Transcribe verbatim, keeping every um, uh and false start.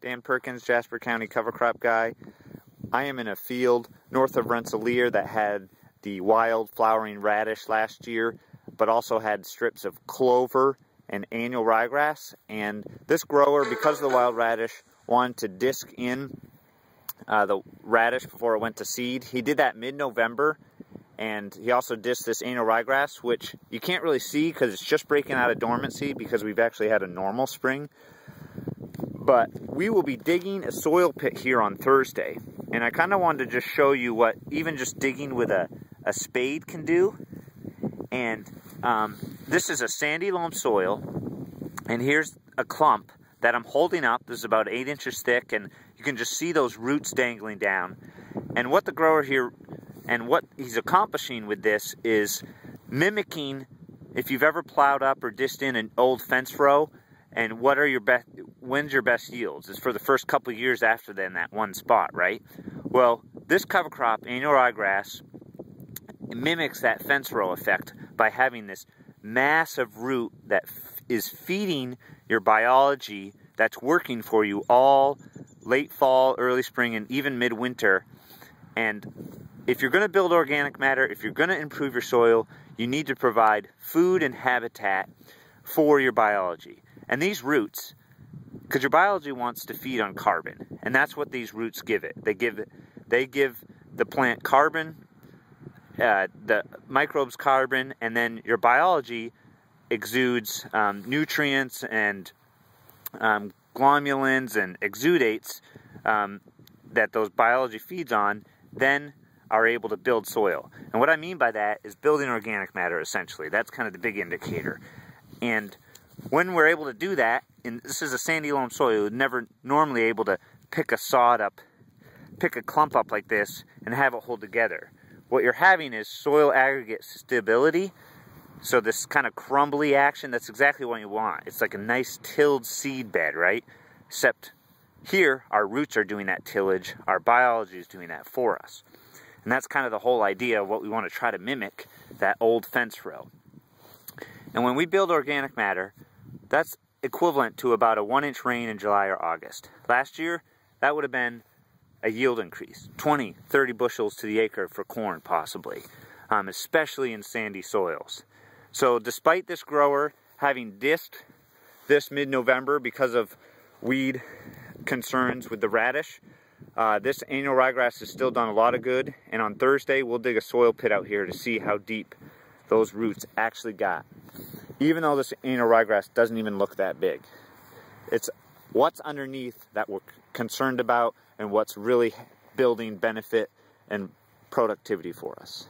Dan Perkins, Jasper County cover crop guy. I am in a field north of Rensselaer that had the wild flowering radish last year, but also had strips of clover and annual ryegrass. And this grower, because of the wild radish, wanted to disc in uh, the radish before it went to seed. He did that mid-November, and he also disced this annual ryegrass, which you can't really see because it's just breaking out of dormancy because we've actually had a normal spring. But we will be digging a soil pit here on Thursday. And I kind of wanted to just show you what even just digging with a, a spade can do. And um, this is a sandy loam soil. And here's a clump that I'm holding up. This is about eight inches thick. And you can just see those roots dangling down. And what the grower here, and what he's accomplishing with this is mimicking, if you've ever plowed up or dished in an old fence row, and what are your best, when's your best yields? It's for the first couple of years after then, that one spot, right? Well, this cover crop, annual ryegrass, mimics that fence row effect by having this massive root that f is feeding your biology that's working for you all late fall, early spring, and even midwinter. And if you're going to build organic matter, if you're going to improve your soil, you need to provide food and habitat for your biology. And these roots, because your biology wants to feed on carbon, and that's what these roots give it. They give it, they give the plant carbon, uh, the microbes carbon, and then your biology exudes um, nutrients and um, glomalins and exudates um, that those biology feeds on, then are able to build soil. And what I mean by that is building organic matter, essentially. That's kind of the big indicator. And when we're able to do that, and this is a sandy loam soil, you're never normally able to pick a sod up, pick a clump up like this and have it hold together. What you're having is soil aggregate stability, so this kind of crumbly action, that's exactly what you want. It's like a nice tilled seed bed, right? Except here, our roots are doing that tillage, our biology is doing that for us. And that's kind of the whole idea of what we want to try to mimic, that old fence row. And when we build organic matter, that's equivalent to about a one inch rain in July or August. Last year, that would have been a yield increase, twenty, thirty bushels to the acre for corn possibly, um, especially in sandy soils. So despite this grower having disced this mid-November because of weed concerns with the radish, uh, this annual ryegrass has still done a lot of good, and on Thursday we'll dig a soil pit out here to see how deep those roots actually got. Even though this annual ryegrass doesn't even look that big, it's what's underneath that we're concerned about and what's really building benefit and productivity for us.